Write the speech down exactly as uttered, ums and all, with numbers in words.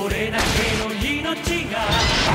それだけの命が